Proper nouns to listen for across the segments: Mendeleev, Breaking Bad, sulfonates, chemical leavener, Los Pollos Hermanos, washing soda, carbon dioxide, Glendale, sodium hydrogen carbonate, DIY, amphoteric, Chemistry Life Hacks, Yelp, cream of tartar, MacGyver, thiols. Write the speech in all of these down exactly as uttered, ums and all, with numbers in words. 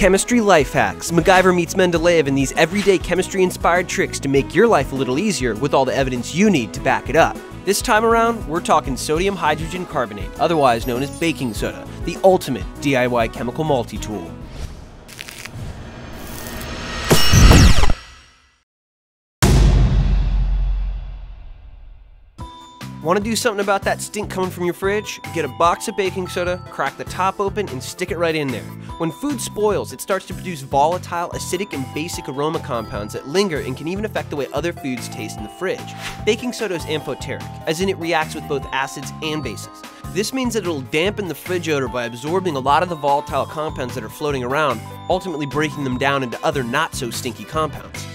Chemistry Life Hacks. MacGyver meets Mendeleev in these everyday chemistry-inspired tricks to make your life a little easier with all the evidence you need to back it up. This time around, we're talking sodium hydrogen carbonate, otherwise known as baking soda, the ultimate D I Y chemical multi-tool. Want to do something about that stink coming from your fridge? Get a box of baking soda, crack the top open, and stick it right in there. When food spoils, it starts to produce volatile, acidic, and basic aroma compounds that linger and can even affect the way other foods taste in the fridge. Baking soda is amphoteric, as in it reacts with both acids and bases. This means that it'll dampen the fridge odor by absorbing a lot of the volatile compounds that are floating around, ultimately breaking them down into other not-so-stinky compounds.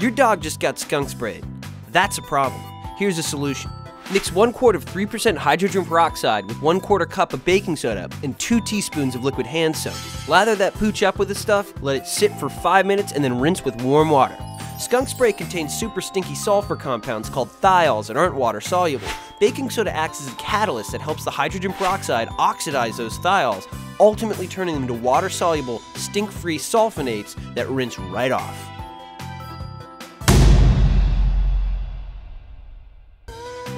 Your dog just got skunk sprayed. That's a problem. Here's a solution. Mix one quart of three percent hydrogen peroxide with one quarter cup of baking soda and two teaspoons of liquid hand soap. Lather that pooch up with the stuff, let it sit for five minutes, and then rinse with warm water. Skunk spray contains super stinky sulfur compounds called thiols that aren't water soluble. Baking soda acts as a catalyst that helps the hydrogen peroxide oxidize those thiols, ultimately turning them into water soluble, stink-free sulfonates that rinse right off.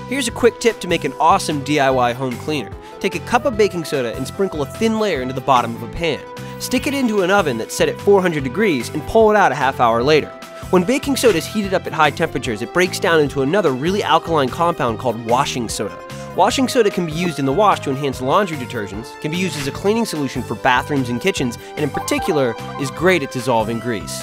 Here's a quick tip to make an awesome D I Y home cleaner. Take a cup of baking soda and sprinkle a thin layer into the bottom of a pan. Stick it into an oven that's set at four hundred degrees and pull it out a half hour later. When baking soda is heated up at high temperatures, it breaks down into another really alkaline compound called washing soda. Washing soda can be used in the wash to enhance laundry detergents, can be used as a cleaning solution for bathrooms and kitchens, and in particular, is great at dissolving grease.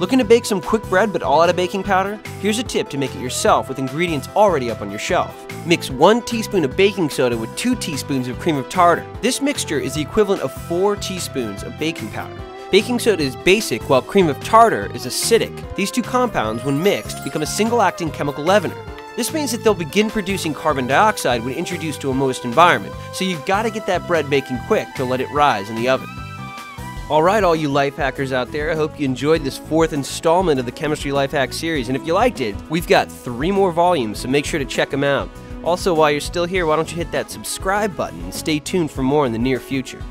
Looking to bake some quick bread but all out of baking powder? Here's a tip to make it yourself with ingredients already up on your shelf. Mix one teaspoon of baking soda with two teaspoons of cream of tartar. This mixture is the equivalent of four teaspoons of baking powder. Baking soda is basic while cream of tartar is acidic. These two compounds, when mixed, become a single-acting chemical leavener. This means that they'll begin producing carbon dioxide when introduced to a moist environment, so you've got to get that bread baking quick to let it rise in the oven. Alright, all you life hackers out there, I hope you enjoyed this fourth installment of the Chemistry Life Hack series, and if you liked it, we've got three more volumes, so make sure to check them out. Also, while you're still here, why don't you hit that subscribe button and stay tuned for more in the near future.